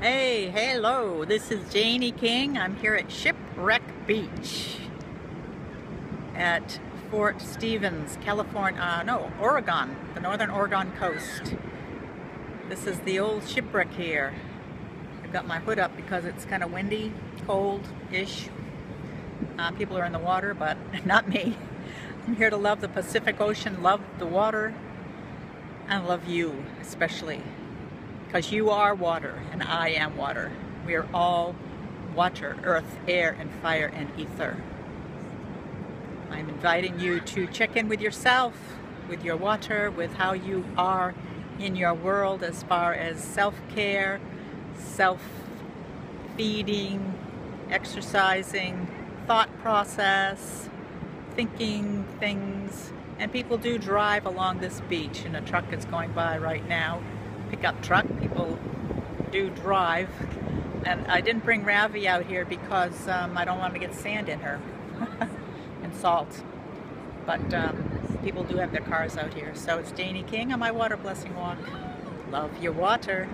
Hey, hello, this is JaneE King. I'm here at Shipwreck Beach at Fort Stevens, California, Oregon, the northern Oregon coast. This is the old shipwreck here. I've got my hood up because it's kind of windy, cold-ish. People are in the water, but not me. I'm here to love the Pacific Ocean, love the water, and love you especially. Because you are water, and I am water. We are all water, earth, air, and fire, and ether. I'm inviting you to check in with yourself, with your water, with how you are in your world as far as self-care, self-feeding, exercising, thought process, thinking things. And people do drive along this beach, and a truck is going by right now. Pickup truck. People do drive, and I didn't bring Ravi out here because I don't want to get sand in her and salt, but people do have their cars out here. So it's JaneE King on my water blessing walk. Love your water.